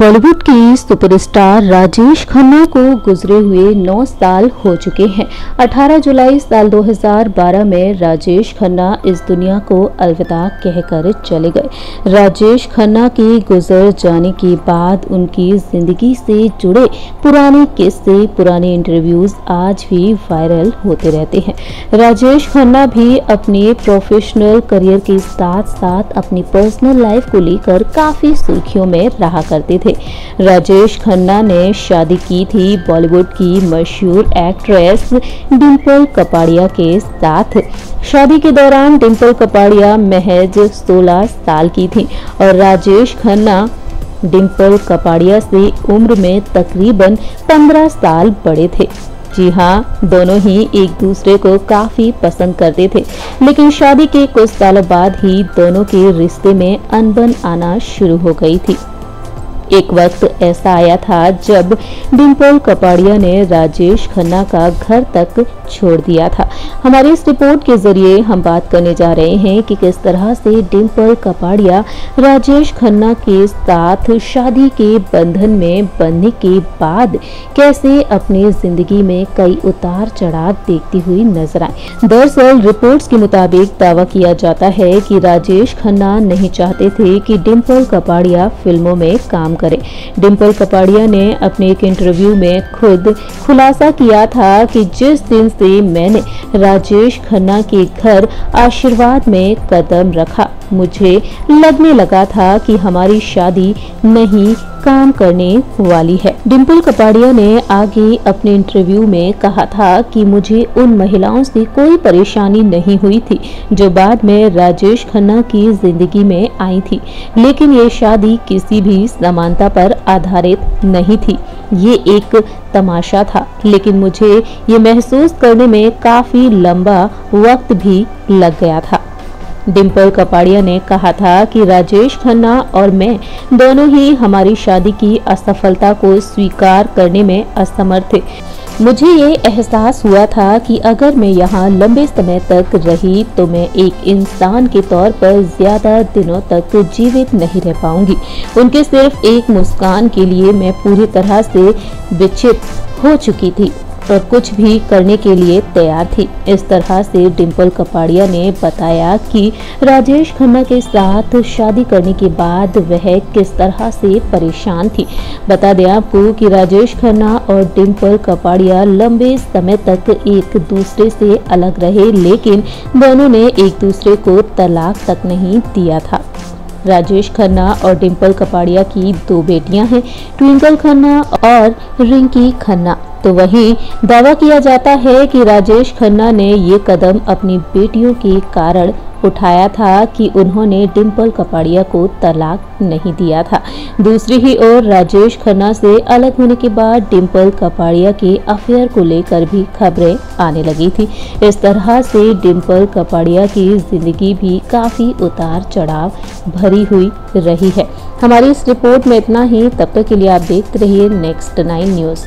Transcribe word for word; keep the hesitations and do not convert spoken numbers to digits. बॉलीवुड के सुपरस्टार राजेश खन्ना को गुजरे हुए नौ साल हो चुके हैं। अठारह जुलाई साल दो हज़ार बारह में राजेश खन्ना इस दुनिया को अलविदा कहकर चले गए। राजेश खन्ना के गुजर जाने के बाद उनकी जिंदगी से जुड़े पुराने किस्से, पुराने इंटरव्यूज आज भी वायरल होते रहते हैं। राजेश खन्ना भी अपने प्रोफेशनल करियर के साथ साथ अपनी पर्सनल लाइफ को लेकर काफी सुर्खियों में रहा करते थे। राजेश खन्ना ने शादी की थी बॉलीवुड की मशहूर एक्ट्रेस डिम्पल कपाड़िया के साथ। शादी के दौरान डिम्पल कपाड़िया महज सोलह साल की थी और राजेश खन्ना डिम्पल कपाड़िया से उम्र में तकरीबन पंद्रह साल बड़े थे। जी हाँ, दोनों ही एक दूसरे को काफ़ी पसंद करते थे, लेकिन शादी के कुछ सालों बाद ही दोनों के रिश्ते में अनबन आना शुरू हो गई थी। एक वक्त ऐसा आया था जब डिम्पल कपाड़िया ने राजेश खन्ना का घर तक छोड़ दिया था। हमारी इस रिपोर्ट के जरिए हम बात करने जा रहे हैं कि किस तरह से डिम्पल कपाड़िया राजेश खन्ना के साथ शादी के बंधन में बंधने के बाद कैसे अपनी जिंदगी में कई उतार चढ़ाव देखती हुई नजर आए। दरअसल रिपोर्ट्स के मुताबिक दावा किया जाता है कि राजेश खन्ना नहीं चाहते थे कि डिम्पल कपाड़िया फिल्मों में काम करे। डिम्पल कपाड़िया ने अपने एक इंटरव्यू में खुद खुलासा किया था कि जिस दिन से मैंने राजेश खन्ना के घर आशीर्वाद में कदम रखा, मुझे लगने लगा था कि हमारी शादी नहीं काम करने वाली है। डिम्पल कपाड़िया ने आगे अपने इंटरव्यू में कहा था कि मुझे उन महिलाओं से कोई परेशानी नहीं हुई थी जो बाद में राजेश खन्ना की जिंदगी में आई थी, लेकिन ये शादी किसी भी समानता पर आधारित नहीं थी। ये एक तमाशा था, लेकिन मुझे ये महसूस करने में काफी लंबा वक्त भी लग गया था। डिम्पल कपाड़िया ने कहा था कि राजेश खन्ना और मैं दोनों ही हमारी शादी की असफलता को स्वीकार करने में असमर्थ थे। मुझे ये एहसास हुआ था कि अगर मैं यहाँ लंबे समय तक रही तो मैं एक इंसान के तौर पर ज़्यादा दिनों तक जीवित नहीं रह पाऊंगी। उनके सिर्फ एक मुस्कान के लिए मैं पूरी तरह से विचलित हो चुकी थी और कुछ भी करने के लिए तैयार थी। इस तरह से डिम्पल कपाड़िया ने बताया कि राजेश खन्ना के साथ शादी करने के बाद वह किस तरह से परेशान थी। बता दें आपको कि राजेश खन्ना और डिम्पल कपाड़िया लंबे समय तक एक दूसरे से अलग रहे, लेकिन दोनों ने एक दूसरे को तलाक तक नहीं दिया था। राजेश खन्ना और डिम्पल कपाड़िया की दो बेटियां हैं, ट्विंकल खन्ना और रिंकी खन्ना। तो वहीं दावा किया जाता है कि राजेश खन्ना ने ये कदम अपनी बेटियों के कारण उठाया था कि उन्होंने डिम्पल कपाड़िया को तलाक नहीं दिया था। दूसरी ही ओर राजेश खन्ना से अलग होने के बाद डिम्पल कपाड़िया के अफेयर को लेकर भी खबरें आने लगी थी। इस तरह से डिम्पल कपाड़िया की जिंदगी भी काफ़ी उतार चढ़ाव भरी हुई रही है। हमारी इस रिपोर्ट में इतना ही। तब तक के लिए आप देखते रहिए नेक्स्ट नाइन न्यूज़।